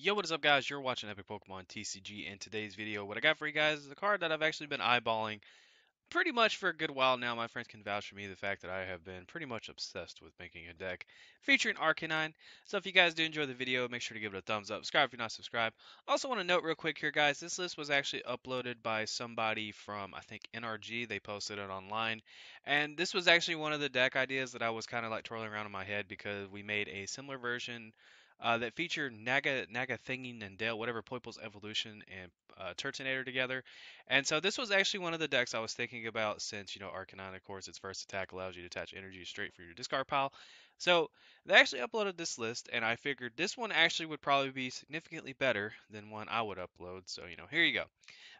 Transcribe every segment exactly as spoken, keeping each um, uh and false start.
Yo, what is up guys? You're watching Epic Pokemon T C G. In today's video, what I got for you guys is a card that I've actually been eyeballing pretty much for a good while now. My friends can vouch for me the fact that I have been pretty much obsessed with making a deck featuring Arcanine. So if you guys do enjoy the video, make sure to give it a thumbs up. Subscribe if you're not subscribed. Also want to note real quick here guys, this list was actually uploaded by somebody from, I think, N R G. They posted it online. And this was actually one of the deck ideas that I was kind of like twirling around in my head because we made a similar version Uh, that feature Naga, Naga Thingy, Nandale, whatever, Poiple's Evolution, and uh, Turtonator together. And so this was actually one of the decks I was thinking about since, you know, Arcanine, of course, its first attack allows you to attach energy straight from your discard pile. So they actually uploaded this list, and I figured this one actually would probably be significantly better than one I would upload. So, you know, here you go.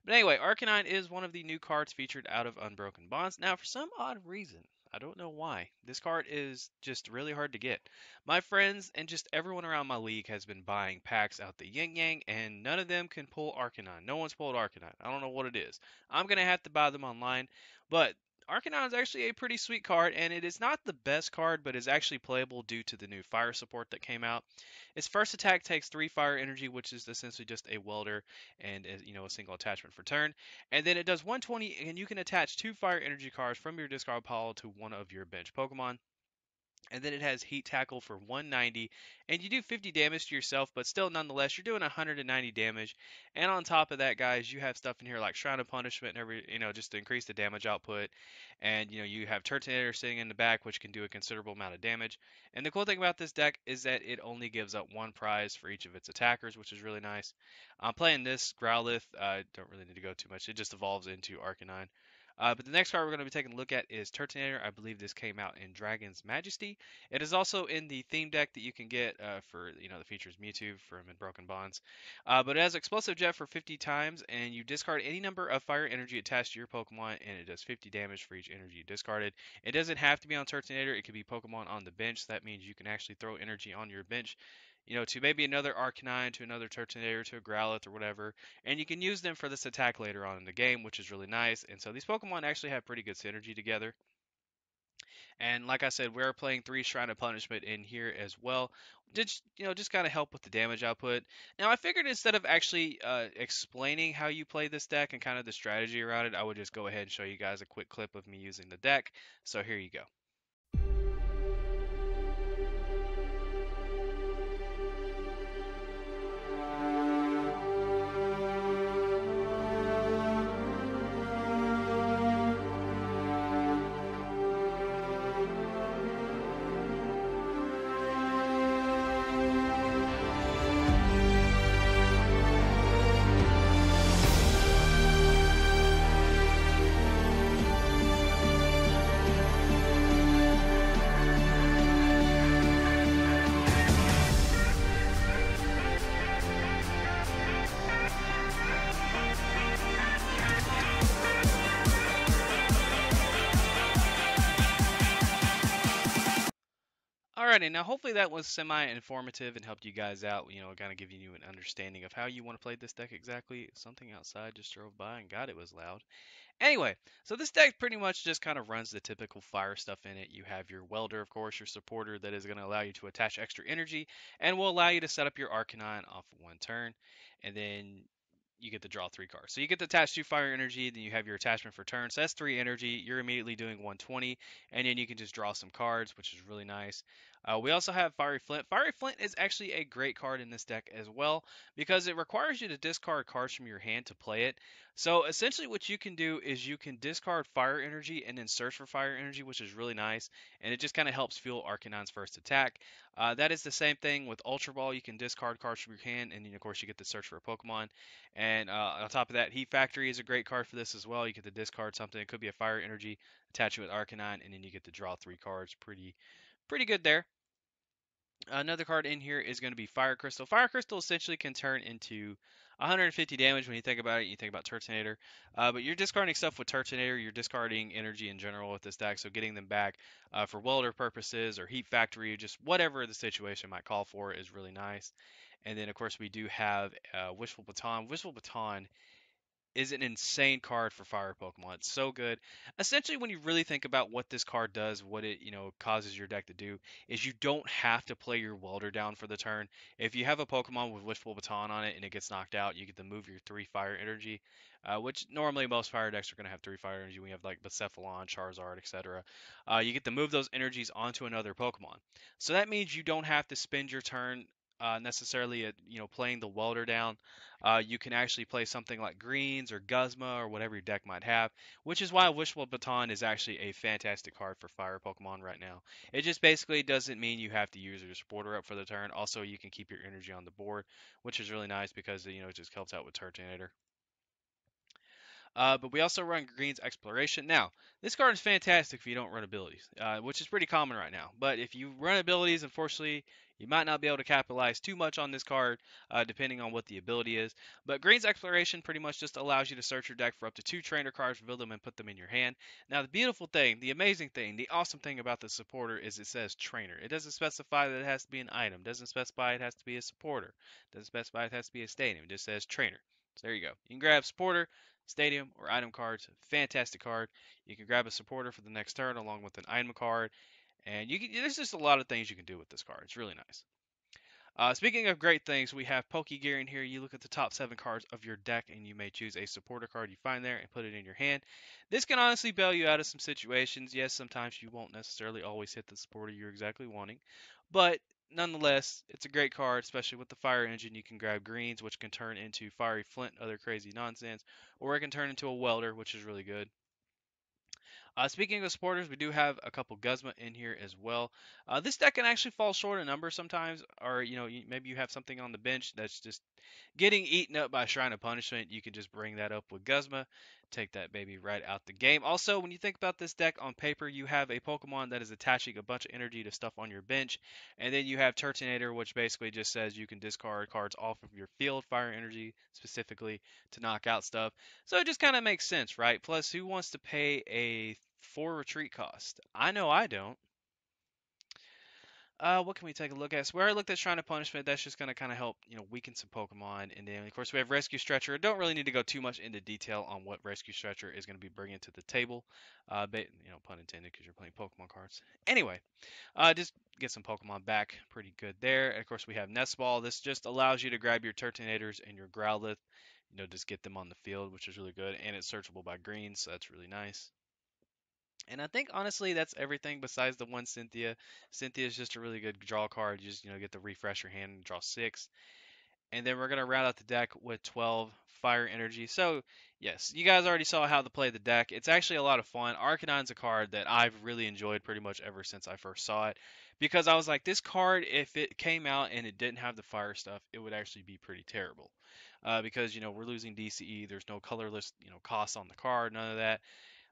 But anyway, Arcanine is one of the new cards featured out of Unbroken Bonds. Now, for some odd reason, I don't know why, this card is just really hard to get. My friends and just everyone around my league has been buying packs out the yin yang, and none of them can pull Arcanine. No one's pulled Arcanine. I don't know what it is. I'm going to have to buy them online, but Arcanine is actually a pretty sweet card, and it is not the best card, but is actually playable due to the new fire support that came out. Its first attack takes three fire energy, which is essentially just a welder and a, you know, a single attachment for turn. And then it does one twenty, and you can attach two fire energy cards from your discard pile to one of your bench Pokemon. And then it has Heat Tackle for one ninety, and you do fifty damage to yourself, but still, nonetheless, you're doing one hundred ninety damage. And on top of that, guys, you have stuff in here like Shrine of Punishment, and every, you know, just to increase the damage output. And, you know, you have Turtonator sitting in the back, which can do a considerable amount of damage. And the cool thing about this deck is that it only gives up one prize for each of its attackers, which is really nice. I'm playing this Growlithe. I uh, don't really need to go too much. It just evolves into Arcanine. Uh, but the next card we're going to be taking a look at is Turtonator. I believe this came out in Dragon's Majesty. It is also in the theme deck that you can get uh, for, you know, the features Mewtwo from Broken Bonds. Uh, but it has Explosive Jet for fifty times, and you discard any number of fire energy attached to your Pokemon, and it does fifty damage for each energy discarded. It doesn't have to be on Turtonator. It could be Pokemon on the bench. That means you can actually throw energy on your bench, you know, to maybe another Arcanine, to another Turtonator, to a Growlithe or whatever. And you can use them for this attack later on in the game, which is really nice. And so these Pokemon actually have pretty good synergy together. And like I said, we're playing three Shrine of Punishment in here as well. Did, you know, just kind of help with the damage output. Now, I figured instead of actually uh, explaining how you play this deck and kind of the strategy around it, I would just go ahead and show you guys a quick clip of me using the deck. So here you go. Alrighty, now hopefully that was semi-informative and helped you guys out, you know, kind of giving you an understanding of how you want to play this deck exactly. Something outside just drove by and God, it was loud. Anyway, so this deck pretty much just kind of runs the typical fire stuff in it. You have your Welder, of course, your supporter that is going to allow you to attach extra energy and will allow you to set up your Arcanine off of one turn. And then you get to draw three cards. So you get to attach two fire energy, then you have your attachment for turn. So that's three energy. You're immediately doing one twenty, and then you can just draw some cards, which is really nice. Uh, we also have Fiery Flint. Fiery Flint is actually a great card in this deck as well because it requires you to discard cards from your hand to play it. So essentially what you can do is you can discard fire energy and then search for fire energy, which is really nice, and it just kind of helps fuel Arcanine's first attack. Uh, that is the same thing with Ultra Ball. You can discard cards from your hand, and then, of course, you get to search for a Pokemon. And uh, on top of that, Heat Factory is a great card for this as well. You get to discard something. It could be a fire energy, attach it with Arcanine, and then you get to draw three cards. Pretty Pretty good there. Another card in here is going to be Fire Crystal. Fire Crystal essentially can turn into one hundred fifty damage when you think about it. You think about Turtonator. Uh, but you're discarding stuff with Turtonator. You're discarding energy in general with this deck. So getting them back uh, for Welder purposes or Heat Factory, just whatever the situation might call for, is really nice. And then, of course, we do have uh, Wishful Baton. Wishful Baton is an insane card for fire Pokemon. It's so good. Essentially, when you really think about what this card does, what it, you know, causes your deck to do, is you don't have to play your Welder down for the turn. If you have a Pokemon with Wishful Baton on it and it gets knocked out, you get to move your three fire energy, uh, which normally most fire decks are going to have three fire energy. We have like Becephalon, Charizard, et cetera. Uh, you get to move those energies onto another Pokemon. So that means you don't have to spend your turn Uh, necessarily, at, you know, playing the Welder down. Uh, you can actually play something like Greens or Guzma or whatever your deck might have, which is why Wishful Baton is actually a fantastic card for fire Pokemon right now. It just basically doesn't mean you have to use your supporter up for the turn. Also, you can keep your energy on the board, which is really nice because, you know, it just helps out with Turtonator. Uh, but we also run Green's Exploration. Now, this card is fantastic if you don't run abilities, uh, which is pretty common right now. But if you run abilities, unfortunately, you might not be able to capitalize too much on this card, uh, depending on what the ability is. But Green's Exploration pretty much just allows you to search your deck for up to two trainer cards, reveal them, and put them in your hand. Now, the beautiful thing, the amazing thing, the awesome thing about the supporter is it says trainer. It doesn't specify that it has to be an item. It doesn't specify it has to be a supporter. It doesn't specify it has to be a stadium. It just says trainer. So there you go. You can grab supporter, stadium, or item cards. Fantastic card. You can grab a supporter for the next turn along with an item card. And you can, there's just a lot of things you can do with this card. It's really nice. Uh, speaking of great things, we have Pokegear in here. You look at the top seven cards of your deck, and you may choose a supporter card you find there and put it in your hand. This can honestly bail you out of some situations. Yes, sometimes you won't necessarily always hit the supporter you're exactly wanting, but nonetheless, it's a great card, especially with the fire engine. You can grab Greens, which can turn into Fiery Flint, other crazy nonsense, or it can turn into a Welder, which is really good. Uh, speaking of supporters, we do have a couple Guzma in here as well. Uh, this deck can actually fall short in number sometimes, or you know, you, maybe you have something on the bench that's just getting eaten up by Shrine of Punishment. You can just bring that up with Guzma, take that baby right out the game. Also, when you think about this deck on paper, you have a Pokemon that is attaching a bunch of energy to stuff on your bench, and then you have Turtonator, which basically just says you can discard cards off of your field, fire energy specifically, to knock out stuff. So it just kind of makes sense, right? Plus, who wants to pay a four retreat cost? I know I don't. Uh, what can we take a look at? So where I looked at Shrine of Punishment, that's just going to kind of help, you know, weaken some Pokemon. And then, of course, we have Rescue Stretcher. I don't really need to go too much into detail on what Rescue Stretcher is going to be bringing to the table. Uh, but, you know, pun intended, because you're playing Pokemon cards. Anyway, uh, just get some Pokemon back. Pretty good there. And, of course, we have Nest Ball. This just allows you to grab your Turtonators and your Growlithe. You know, just get them on the field, which is really good. And it's searchable by Greens, so that's really nice. And I think, honestly, that's everything besides the one Cynthia. Cynthia is just a really good draw card. You just, you know, get to refresh your hand and draw six. And then we're going to round out the deck with twelve fire energy. So, yes, you guys already saw how to play the deck. It's actually a lot of fun. Arcanine's a card that I've really enjoyed pretty much ever since I first saw it. Because I was like, this card, if it came out and it didn't have the fire stuff, it would actually be pretty terrible. Uh, because, you know, we're losing D C E. There's no colorless, you know, costs on the card, none of that.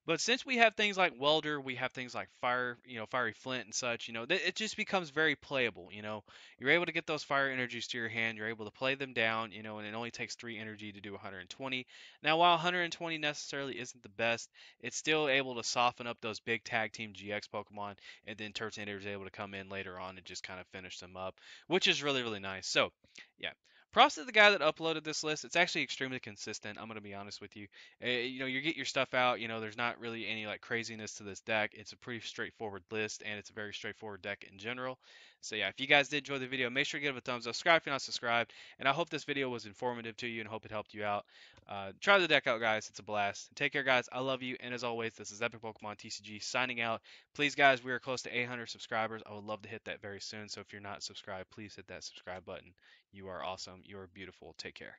But since we have things like Welder, we have things like Fire, you know, Fiery Flint and such, you know, it just becomes very playable, you know. You're able to get those fire energies to your hand. You're able to play them down, you know, and it only takes three energy to do one hundred twenty. Now, while one hundred twenty necessarily isn't the best, it's still able to soften up those big tag team G X Pokemon, and then Turtonator is able to come in later on and just kind of finish them up, which is really, really nice. So, yeah. Props to the guy that uploaded this list. It's actually extremely consistent. I'm going to be honest with you. Uh, you know, you get your stuff out. You know, there's not really any like craziness to this deck. It's a pretty straightforward list, and it's a very straightforward deck in general. So yeah, if you guys did enjoy the video, make sure you give it a thumbs up. Subscribe if you're not subscribed. And I hope this video was informative to you and hope it helped you out. Uh, try the deck out, guys. It's a blast. Take care, guys. I love you. And as always, this is Epic Pokemon T C G signing out. Please, guys, we are close to eight hundred subscribers. I would love to hit that very soon. So if you're not subscribed, please hit that subscribe button. You are awesome. You are beautiful. Take care.